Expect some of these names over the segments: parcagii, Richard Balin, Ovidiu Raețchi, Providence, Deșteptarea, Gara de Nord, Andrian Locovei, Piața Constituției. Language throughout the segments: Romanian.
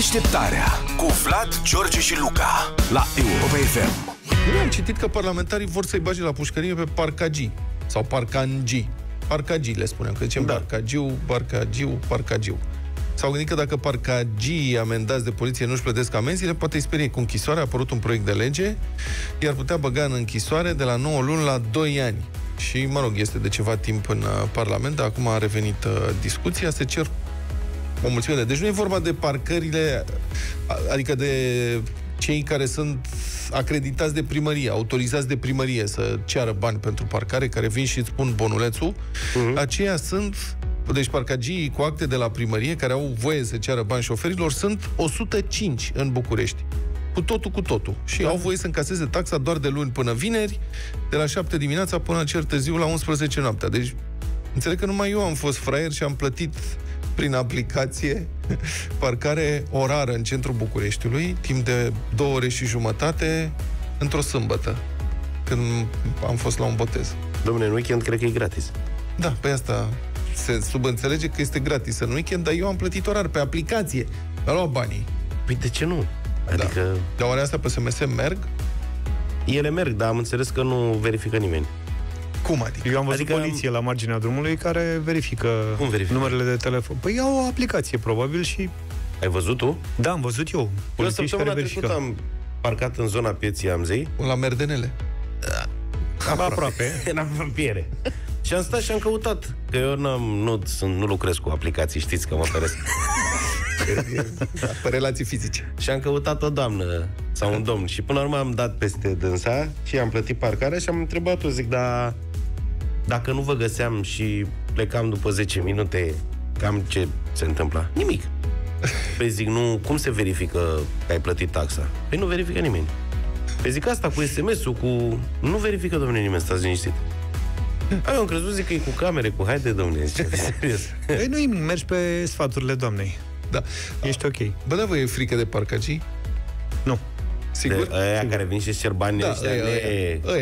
Deșteptarea cu Vlad, George și Luca la Europa FM. Eu am citit că parlamentarii vor să-i bage la pușcărie pe parcagii sau parcangii. Parcagii le spunem, că zicem da. parcagiu. S-au gândit că dacă parcagii amendați de poliție nu-și plătesc amenziile, poate îi sperie cu închisoare. A apărut un proiect de lege, i-ar putea băga în închisoare de la 9 luni la 2 ani. Și, mă rog, este de ceva timp în Parlament, dar acum a revenit discuția, se cer o mulțime de... Deci nu e vorba de parcările, adică de cei care sunt acreditați de primărie, autorizați de primărie să ceară bani pentru parcare, care vin și îți spun bonulețul. Aceia sunt... Deci parcagii cu acte de la primărie care au voie să ceară bani șoferilor sunt 105 în București. Cu totul. Și au voie să încaseze taxa doar de luni până vineri, de la 7 dimineața până cer târziu la 11 noaptea. Deci, înțeleg că numai eu am fost fraier și am plătit prin aplicație parcare orară în centrul Bucureștiului, timp de 2 ore și jumătate, într-o sâmbătă, când am fost la un botez. Dom'le, în weekend cred că e gratis. Da, pe asta... se subînțelege că este gratis în weekend, dar eu am plătit orar pe aplicație. Mi-a luat banii. Păi de ce nu? Adică... Da. Dar oare astea pe SMS merg? Ele merg, dar am înțeles că nu verifică nimeni. Cum adică? Eu am văzut poliție la marginea drumului care verifică, numerele de telefon. Păi au o aplicație, probabil, și... Ai văzut tu? Da, am văzut eu. Eu săptămâna trecută am parcat în zona Pieții Amzei. La Merdenele. Aproape. În apropiere. Și am stat și am căutat. Că eu nu lucrez cu aplicații, știți că mă feresc. Pe relații fizice. Și am căutat o doamnă sau un domn. Și până la urmă am dat peste dânsa și am plătit parcarea și am întrebat-o. Zic, dar dacă nu vă găseam și plecam după 10 minute, cam ce se întâmpla? Nimic. Păi zic, nu, cum se verifică că ai plătit taxa? Păi nu verifică nimeni. Păi zic, asta cu SMS-ul, cu... Nu verifică, domnule, nimeni, stați liniștit. Eu am crezut, zic că e cu camere, cu haide, domnule, serios. Păi nu-i mergi pe sfaturile doamnei. Da. Ești ok. Bă, da, vă e frică de parcagii? Nu. Sigur? De aia care vin și-și cer banii ăștia.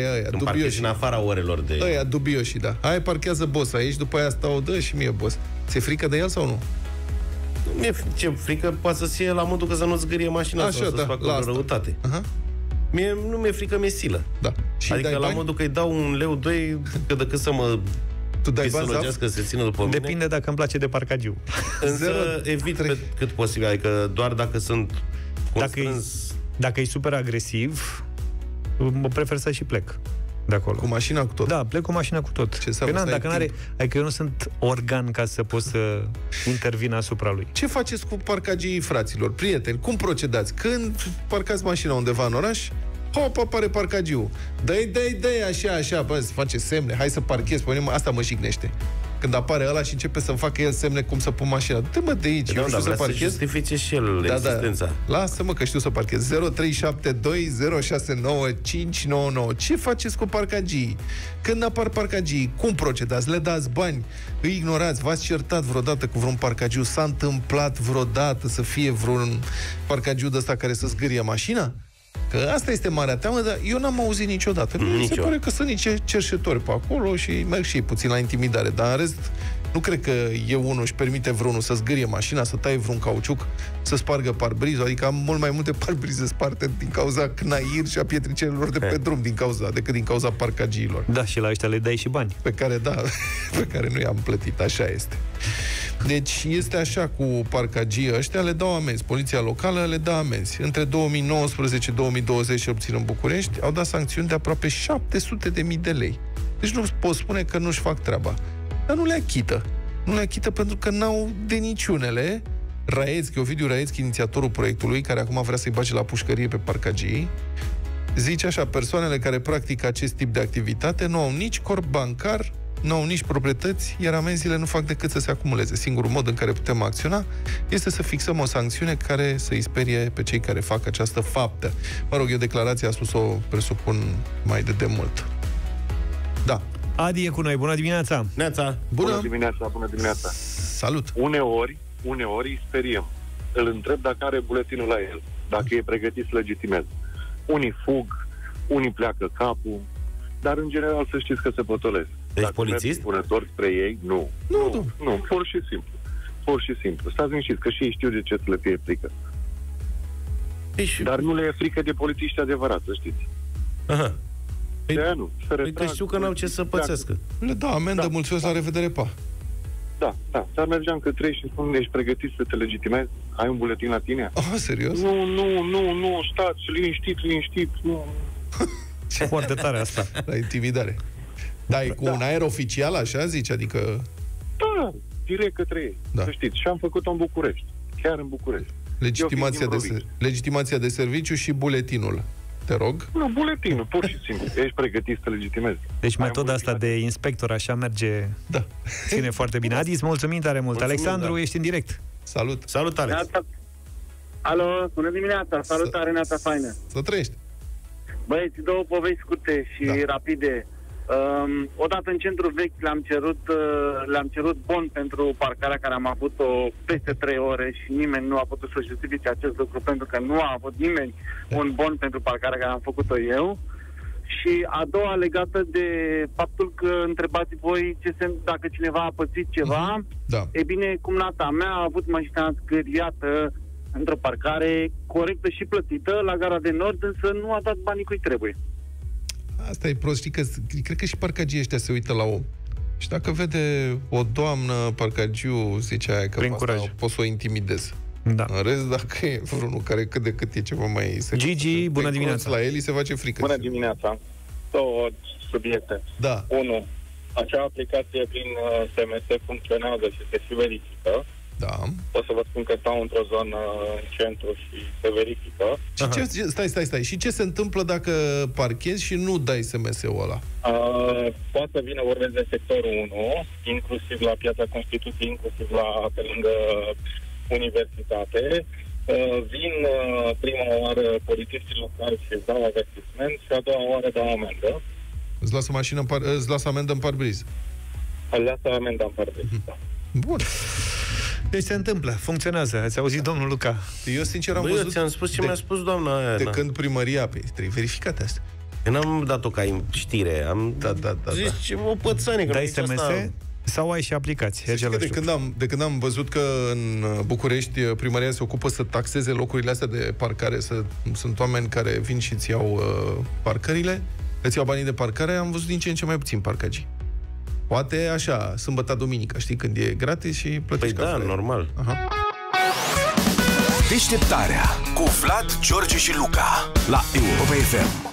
Aia, dubioși. În afara orelor de... Aia, dubioși, da. Aia parchează boss aici, după aia stau, dă și mie boss. Ți-e frică de el sau nu? Mi-e frică, poate să fie la modul că să nu-ți gârie mașina. Așa, sau să-ți facă o răutate. Aha. Mie nu mi-e frică, mi-e silă. Da. Și adică la modul că îi dau 1 leu, 2, că decât să mă... Tu dai pisologească, să se țină după mine. Depinde dacă îmi place de parcagiu. Însă evit pe cât posibil, adică doar dacă sunt constrâns. Dacă e super agresiv, mă prefer să și plec de acolo. Cu mașina cu tot. Da, plec cu mașina cu tot. Ce că dacă n-are, adică eu nu sunt organ ca să pot să intervin asupra lui. Ce faceți cu parcagii, fraților, prieteni? Cum procedați? Când parcați mașina undeva în oraș, hop, apare parcagiu. Dă-i, așa, bă, se face semne, hai să parchez, până asta mă jignește. Când apare ăla și începe să-mi facă el semne cum să pun mașina. Dă mă de aici, eu știu să parchez. Justifice și el existența. Lasă-mă că știu să parchez. 0372069599. Ce faceți cu parcagii? Când apar parcagii, cum procedați? Le dați bani? Îi ignorați? V-ați certat vreodată cu vreun parcagiu? S-a întâmplat vreodată să fie vreun parcagiu de ăsta care să zgârie mașina? Că asta este marea teamă, dar eu n-am auzit niciodată. Mi se pare că sunt niște cerșetori pe acolo și merg și puțin la intimidare. Dar în rest, nu cred că e unul își permite vreunul să zgârie mașina, să taie vreun cauciuc, să spargă parbrizul. Adică am mult mai multe parbrize sparte din cauza cnair și a pietricelor de pe drum decât din cauza parcagiilor. Da, și la ăștia le dai și bani. Pe care nu i-am plătit, așa este. Deci este așa cu parcagii ăștia, le dau amenzi. Poliția locală le dă amenzi. Între 2019-2020, cel puțin în București, au dat sancțiuni de aproape 700.000 de lei. Deci nu pot spune că nu-și fac treaba. Dar nu le achită. Nu le achită pentru că n-au de niciunele. Raețchi, Ovidiu Raețchi, inițiatorul proiectului, care acum vrea să-i bage la pușcărie pe parcagii, zice așa, persoanele care practică acest tip de activitate nu au nici corp bancar, nu au nici proprietăți, iar amenziile nu fac decât să se acumuleze. Singurul mod în care putem acționa este să fixăm o sancțiune care să-i sperie pe cei care fac această faptă. Mă rog, eu declarația a spus-o, presupun, mai de demult. Da. Adi e cu noi, bună dimineața! Bună dimineața! Salut! Uneori îi speriem. Îl întreb dacă are buletinul la el, dacă e pregătit să legitimeze. Unii fug, unii pleacă capul, dar în general să știți că se potolesc. Ești polițist? Punători spre ei, nu. Pur și simplu. Stați liniștiți, că și ei știu de ce să le fie frică. Deci... Dar nu le e frică de polițiști adevărat, să știți. Aha. Deci știu că n-au ce să pățească. Da, amendă, mulțumesc, la revedere, pa. Da, da, dar mergeam că treci și spun, ești pregătit să te legitimezi? Ai un buletin la tine? Ah, serios? Nu, stați, liniștit, nu... Ce foarte tare asta. La intimidare. Da, e cu un aer oficial, așa zici, adică... Da, direct către ei, să știți. Și am făcut-o în București, chiar în București. Legitimația de serviciu și buletinul. Te rog? Nu, buletinul, pur și simplu. Ești pregătit să legitimezi. Deci metoda asta de inspector așa merge. Da. Ține foarte bine. Adi, îți mulțumim tare mult. Mulțumim, Alexandru, ești în direct. Salut. Salut, Alex. Alo, bună dimineața. Salutare, Neata, faină. Să trăiești. Băieți, două povești scurte și rapide. Odată în centru vechi le-am cerut bon pentru parcarea care am avut-o peste 3 ore și nimeni nu a putut să justifice acest lucru pentru că nu a avut nimeni un bon pentru parcarea care am făcut-o eu. Și a doua legată de faptul că întrebați voi ce se, dacă cineva a pățit ceva. Da. E bine, cumnata mea a avut mașina scăriată într-o parcare corectă și plătită la Gara de Nord, însă nu a dat banii cui trebuie. Asta e prost, știi că, cred că și parcagii ăștia se uită la om. Și dacă vede o doamnă parcagiu, zice aia că poți să o intimidez. Da. În rest, dacă e vreunul care cât de cât e ceva mai serios. Gigi, bună dimineața. La el se face frică. Bună dimineața. Două subiecte. Da. 1. Acea aplicație prin SMS funcționează și se și verifică. Da. Pot să vă spun că stau într-o zonă în centru și se verifică. Și ce, stai. Și ce se întâmplă dacă parchezi și nu dai SMS-ul ăla? Poate să vină, vorbesc de sectorul 1, inclusiv la Piața Constituției, inclusiv la pe lângă universitate. Vin prima oară polițiștii locali și dau avertisment și a doua oară dau amendă. Îți lasă mașină, îți lasă amendă în parbriz? Îți lasă amendă în parbriz, da. Bun. Deci se întâmplă, funcționează. Ați auzit, domnul Luca? Eu, sincer, am văzut... ți-am spus ce mi-a spus doamna aia. De când primăria... Trebuie verificate astea. Eu n-am dat-o ca știre. Am dat. Zici, o pățăne. Dai SMS asta... sau ai și aplicații. De când am văzut că în București primăria se ocupă să taxeze locurile astea de parcare, sunt oameni care vin și îți iau parcările, îți iau banii de parcare, am văzut din ce în ce mai puțin parcagii. Poate așa, sâmbătă, duminică, știi, când e gratis și plătești. Păi da, normal. Aha. Deșteptarea cu Vlad, George și Luca la Europa FM.